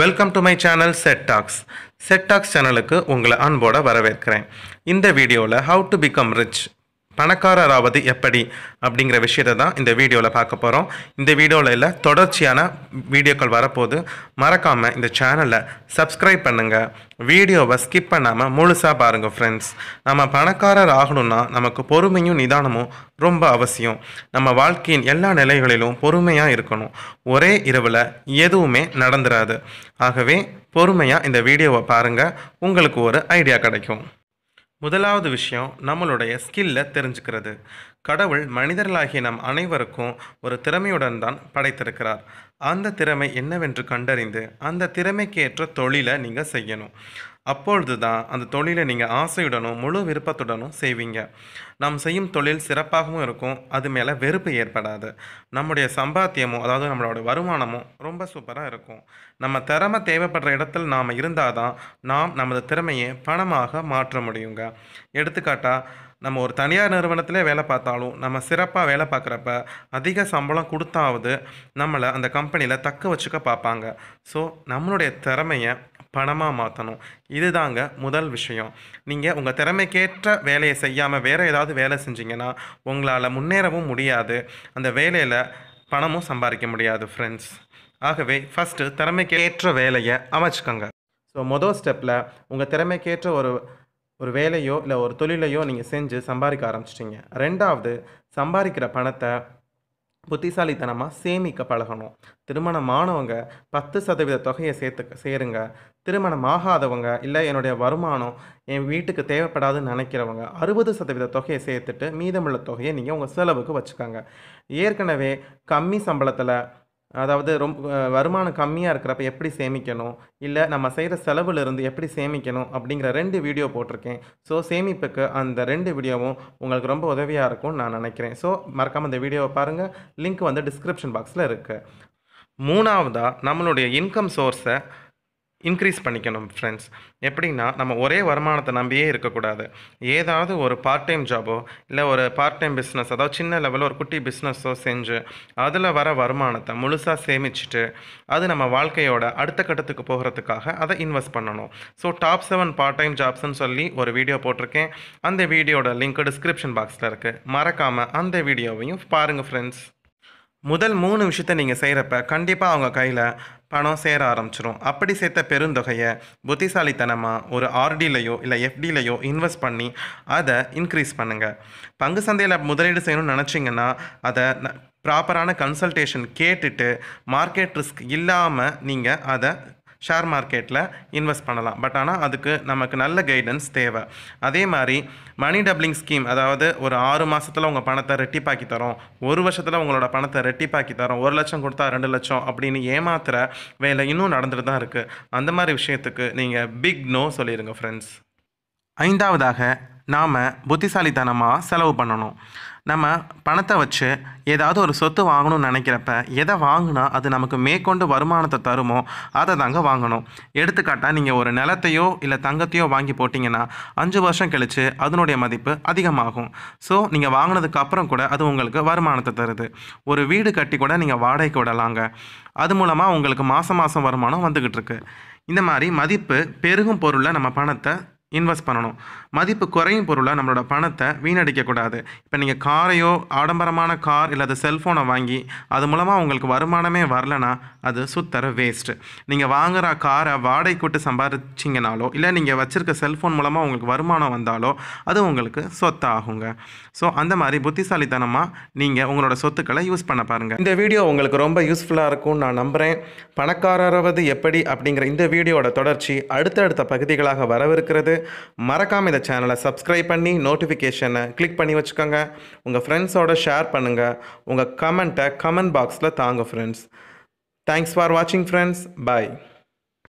Welcome to my channel SETT TALKS channel ku ungala anboda varaverkiren. Indha video la how to become rich பணக்காரர் ஆவது எப்படி அப்படிங்கிற விஷயத்தை தான் இந்த வீடியோவில் பார்க்க போகிறோம். இந்த வீடியோவில் தொடர்ச்சியான வீடியோக்கள் வரப்போது மறக்காமல் இந்த சேனலை சப்ஸ்கிரைப் பண்ணுங்கள். வீடியோவை ஸ்கிப் பண்ணாமல் முழுசாக பாருங்கள் ஃப்ரெண்ட்ஸ். நம்ம பணக்காரர் ஆகணும்னா நமக்கு பொறுமையும் நிதானமும் ரொம்ப அவசியம். நம்ம வாழ்க்கையின் எல்லா நிலைகளிலும் பொறுமையாக இருக்கணும். ஒரே இரவில் எதுவுமே நடந்துடாது. ஆகவே பொறுமையாக இந்த வீடியோவை பாருங்கள், உங்களுக்கு ஒரு ஐடியா கிடைக்கும். முதலாவது விஷயம் நம்மளுடைய ஸ்கில்லை தெரிஞ்சுக்கிறது. கடவுள் மனிதர்களாகிய நம் அனைவருக்கும் ஒரு திறமையுடன் தான் படைத்திருக்கிறார். அந்த திறமை என்னவென்று கண்டறிந்து அந்த திறமைக்கேற்ற தொழிலை நீங்கள் செய்யணும். அப்பொழுது தான் அந்த தொழிலை நீங்கள் ஆசையுடனும் முழு விருப்பத்துடனும் செய்வீங்க. நாம் செய்யும் தொழில் சிறப்பாகவும் இருக்கும், அது மேலே வெறுப்பு ஏற்படாது. நம்முடைய சம்பாத்தியமும் அதாவது நம்மளோட வருமானமும் ரொம்ப சூப்பராக இருக்கும். நம்ம திறமை தேவைப்படுற இடத்துல நாம் இருந்தால் தான் நாம் நமது திறமையை பணமாக மாற்ற முடியுங்க. எடுத்துக்காட்டாக நம்ம ஒரு தனியார் நிறுவனத்திலே வேலை பார்த்தாலும் நம்ம சிறப்பாக வேலை பார்க்குறப்ப அதிக சம்பளம் கொடுத்தாவது நம்மளை அந்த கம்பெனியில் தக்க வச்சுக்க பார்ப்பாங்க. ஸோ நம்மளுடைய திறமையை பணமாக மாற்றணும். இதுதாங்க முதல் விஷயம். நீங்கள் உங்கள் திறமைக்கேற்ற வேலையை செய்யாமல் வேறு ஏதாவது வேலை செஞ்சிங்கன்னா உங்களால் முன்னேறவும் முடியாது, அந்த வேலையில் பணமும் சம்பாதிக்க முடியாது ஃப்ரெண்ட்ஸ். ஆகவே ஃபஸ்ட்டு திறமைக்கேற்ற வேலையை அமைச்சுக்கோங்க. ஸோ முதல் ஸ்டெப்பில் உங்கள் திறமைக்கேற்ற ஒரு வேலையோ இல்லை ஒரு தொழிலையோ நீங்கள் செஞ்சு சம்பாதிக்க ஆரம்பிச்சிட்டிங்க. ரெண்டாவது, சம்பாதிக்கிற பணத்தை புத்திசாலித்தனமாக சேமிக்க பழகணும். திருமணமானவங்க 10% தொகையை சேருங்க. திருமணமாகாதவங்க இல்லை என்னுடைய வருமானம் என் வீட்டுக்கு தேவைப்படாதுன்னு நினைக்கிறவங்க 60% தொகையை சேர்த்துட்டு மீதமுள்ள தொகையை நீங்கள் உங்கள் செலவுக்கு வச்சுக்கோங்க. ஏற்கனவே கம்மி சம்பளத்தில் அதாவது வருமானம் கம்மியாக இருக்கிறப்ப எப்படி சேமிக்கணும், இல்லை நம்ம செய்கிற செலவுலேருந்து எப்படி சேமிக்கணும் அப்படிங்கிற 2 வீடியோ போட்டிருக்கேன். ஸோ சேமிப்புக்கு அந்த 2 வீடியோவும் உங்களுக்கு ரொம்ப உதவியாக இருக்கும்னு நான் நினைக்கிறேன். ஸோ மறக்காமல் இந்த வீடியோவை பாருங்கள், லிங்க் வந்து டிஸ்கிரிப்ஷன் பாக்ஸில் இருக்குது. மூணாவதாக நம்மளுடைய இன்கம் சோர்ஸை இன்க்ரீஸ் பண்ணிக்கணும் ஃப்ரெண்ட்ஸ். எப்படின்னா நம்ம ஒரே வருமானத்தை நம்பியே இருக்கக்கூடாது. ஏதாவது ஒரு பார்ட் டைம் ஜாபோ இல்லை ஒரு பார்ட் டைம் பிஸ்னஸ் அதாவது சின்ன லெவலில் ஒரு குட்டி பிஸ்னஸோ செஞ்சு அதில் வர வருமானத்தை முழுசாக சேமிச்சுட்டு அது நம்ம வாழ்க்கையோட அடுத்த கட்டத்துக்கு போகிறதுக்காக அதை இன்வெஸ்ட் பண்ணணும். ஸோ டாப் 7 பார்ட் டைம் ஜாப்ஸ்ன்னு சொல்லி ஒரு வீடியோ போட்டிருக்கேன். அந்த வீடியோட லிங்க் டிஸ்கிரிப்ஷன் பாக்ஸில் இருக்குது. மறக்காமல் அந்த வீடியோவையும் பாருங்கள் ஃப்ரெண்ட்ஸ். முதல் 3 விஷயத்தை நீங்கள் செய்கிறப்ப கண்டிப்பாக அவங்க கையில் பணம் சேர ஆரம்பிச்சிடும். அப்படி சேர்த்த பெருந்தொகையை புத்திசாலித்தனமாக ஒரு ஆர்டிலையோ இல்லை எஃப்டிலையோ இன்வெஸ்ட் பண்ணி அதை இன்க்ரீஸ் பண்ணுங்கள். பங்கு சந்தையில் முதலீடு செய்யணும்னு நினச்சிங்கன்னா அதை ப்ராப்பரான கன்சல்டேஷன் கேட்டுட்டு மார்க்கெட் ரிஸ்க் இல்லாமல் நீங்கள் அதை ஷேர் மார்க்கெட்டில் இன்வெஸ்ட் பண்ணலாம். பட் ஆனால் அதுக்கு நமக்கு நல்ல கைடன்ஸ் தேவை. அதே மாதிரி மணி டப்ளிங் ஸ்கீம் அதாவது ஒரு 6 மாதத்தில் உங்கள் பணத்தை ரெட்டிப்பாக்கி தரோம், ஒரு வருஷத்தில் உங்களோட பணத்தை ரெட்டிப்பாக்கி தரோம், 1 லட்சம் கொடுத்தா 2 லட்சம் அப்படின்னு ஏமாத்துகிற வேலை இன்னும் நடந்துட்டு தான் இருக்குது. அந்த மாதிரி விஷயத்துக்கு நீங்கள் பிக் நோ சொல்லிடுங்க ஃப்ரெண்ட்ஸ். 5ஆவதாக நாம் புத்திசாலித்தனமாக செலவு பண்ணணும். நம்ம பணத்தை வச்சு ஏதாவது ஒரு சொத்து வாங்கணும்னு நினைக்கிறப்ப எதை வாங்கினா அது நமக்கு மேற்கொண்டு வருமானத்தை தருமோ அதை தாங்க வாங்கணும். எடுத்துக்காட்டாக நீங்கள் ஒரு நிலத்தையோ இல்லை தங்கத்தையோ வாங்கி போட்டிங்கன்னா 5 வருஷம் கழித்து அதனுடைய மதிப்பு அதிகமாகும். ஸோ நீங்கள் வாங்கினதுக்கு அப்புறம் கூட அது உங்களுக்கு வருமானத்தை தருது. ஒரு வீடு கட்டி கூட நீங்கள் வாடகைக்கு விடலாங்க. அது மூலமாக உங்களுக்கு மாதம் மாதம் வருமானம் வந்துக்கிட்டு இருக்கு. இந்த மாதிரி மதிப்பு பெருகும் பொருளில் நம்ம பணத்தை இன்வெஸ்ட் பண்ணணும். மதிப்பு குறையும் பொருளாக நம்மளோட பணத்தை வீணடிக்கக்கூடாது. இப்போ நீங்கள் காரையோ ஆடம்பரமான கார் இல்லாத செல்ஃபோனை வாங்கி அது மூலமாக உங்களுக்கு வருமானமே வரலனா அது சுத்தர வேஸ்ட்டு. நீங்கள் வாங்குகிற காரை வாடகைக்கு விட்டு சம்பாதிச்சிங்கனாலோ இல்லை நீங்கள் வச்சுருக்க செல்ஃபோன் மூலமாக உங்களுக்கு வருமானம் வந்தாலோ அது உங்களுக்கு சொத்தாகுங்க. ஸோ அந்த மாதிரி புத்திசாலித்தனமாக நீங்கள் உங்களோட சொத்துக்களை யூஸ் பண்ண பாருங்கள். இந்த வீடியோ உங்களுக்கு ரொம்ப யூஸ்ஃபுல்லாக இருக்கும்னு நான் நம்புகிறேன். பணக்காரராவது எப்படி அப்படிங்கிற இந்த வீடியோட தொடர்ச்சி அடுத்தடுத்த பகுதிகளாக வரவிருக்கிறது. மறக்காம இந்த சேனலை சப்ஸ்கிரைப் பண்ணி நோட்டிஃபிகேஷனை கிளிக் பண்ணி வச்சுக்கோங்க. உங்கள் ஃப்ரெண்ட்ஸோட ஷேர் பண்ணுங்கள். உங்கள் கமெண்ட்டை கமெண்ட் பாக்ஸில் தாங்க ஃப்ரெண்ட்ஸ். தேங்க்ஸ் ஃபார் வாட்சிங் ஃப்ரெண்ட்ஸ். பாய்.